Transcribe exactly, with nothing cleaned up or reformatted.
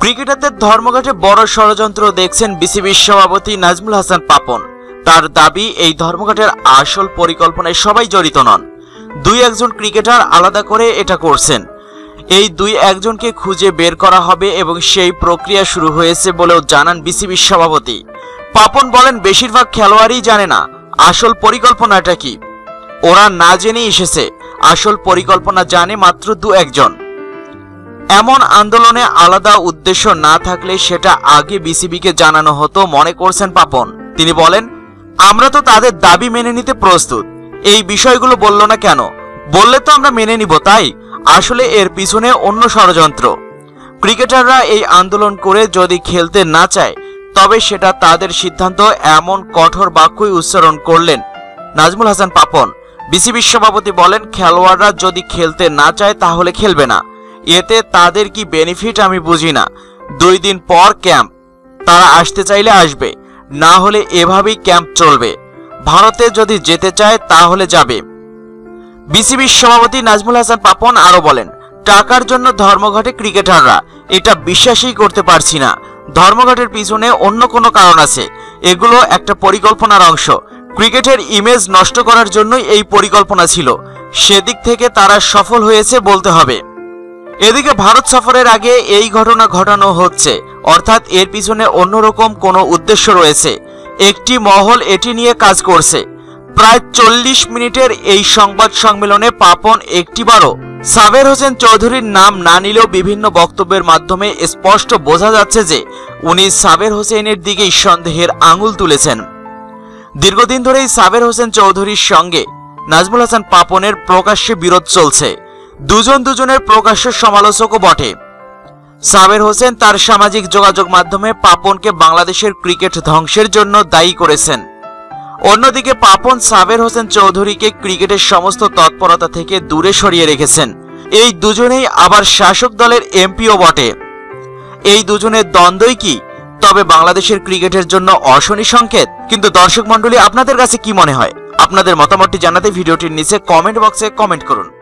ক্রিকেটারদের ধর্মঘটে বড় ষড়যন্ত্র দেখছেন বিসিবি সভাপতি নাজমুল হাসান পাপন। তার দাবি, এই ধর্মঘটের আসল পরিকল্পনায় সবাই জড়িত নন, দুই একজন ক্রিকেটার আলাদা করে এটা করছেন। এই দুই একজনকে খুঁজে বের করা হবে এবং সেই প্রক্রিয়া শুরু হয়েছে বলেও জানান বিসিবি সভাপতি পাপন। বলেন, বেশিরভাগ খেলোয়াড়ই জানে না আসল পরিকল্পনাটা কি, ওরা না জেনে এসেছে, আসল পরিকল্পনা জানে মাত্র দু একজন। এমন আন্দোলনে আলাদা উদ্দেশ্য না থাকলে সেটা আগে বিসিবিকে জানানো হতো মনে করছেন পাপন। তিনি বলেন, আমরা তো তাদের দাবি মেনে নিতে প্রস্তুত, এই বিষয়গুলো বলল না কেন? বললে তো আমরা মেনে নিব। তাই আসলে এর পিছনে অন্য ষড়যন্ত্র। ক্রিকেটাররা এই আন্দোলন করে যদি খেলতে না চায় তবে সেটা তাদের সিদ্ধান্ত, এমন কঠোর বাক্যই উচ্চারণ করলেন নাজমুল হাসান পাপন। বিসিবি সভাপতি বলেন, খেলোয়াড়রা যদি খেলতে না চায় তাহলে খেলবে না, এতে তাদের কি বেনিফিট আমি বুঝি না। দুই দিন পর ক্যাম্প, তারা আসতে চাইলে আসবে, না হলে এভাবেই ক্যাম্প চলবে। ভারতে যদি যেতে চায় তাহলে যাবে। বিসিবি সভাপতি নাজমুল হাসান পাপন আরো বলেন, টাকার জন্য ধর্মঘটে ক্রিকেটাররা, এটা বিশ্বাসই করতে পারছি না। ধর্মঘটের পিছনে অন্য কোনো কারণ আছে, এগুলো একটা পরিকল্পনার অংশ। ক্রিকেটের ইমেজ নষ্ট করার জন্যই এই পরিকল্পনা ছিল, সেদিক থেকে তারা সফল হয়েছে বলতে হবে। এদিকে ভারত সফরের আগে এই ঘটনা ঘটানো হচ্ছে, অর্থাৎ এর পিছনে অন্যরকম কোনো উদ্দেশ্য রয়েছে। একটি মহল এটি নিয়ে কাজ করছে। প্রায় চল্লিশ মিনিটের এই সংবাদ সম্মেলনে পাপন একটিবারও সাবের হোসেন চৌধুরীর নাম না নিলেও বিভিন্ন বক্তব্যের মাধ্যমে স্পষ্ট বোঝা যাচ্ছে যে উনি সাবের হোসেনের দিকেই সন্দেহের আঙুল তুলেছেন। দীর্ঘদিন ধরেই সাবের হোসেন চৌধুরীর সঙ্গে নাজমুল হাসান পাপনের প্রকাশ্যে বিরোধ চলছে, দুজন দুজনের প্রকাশ্য সমালোচকও বটে। সাবের হোসেন তার সামাজিক যোগাযোগ মাধ্যমে পাপনকে বাংলাদেশের ক্রিকেট ধ্বংসের জন্য দায়ী করেছেন। অন্যদিকে পাপন সাবের হোসেন চৌধুরীকে ক্রিকেটের সমস্ত তৎপরতা থেকে দূরে সরিয়ে রেখেছেন। এই দুজনেই আবার শাসক দলের এমপিও বটে। এই দুজনের দ্বন্দ্বই কি তবে বাংলাদেশের ক্রিকেটের জন্য অশনি সংকেত? কিন্তু দর্শক মণ্ডলী, আপনাদের কাছে কি মনে হয়? আপনাদের মতামতটি জানাতে ভিডিওটির নিচে কমেন্ট বক্সে কমেন্ট করুন।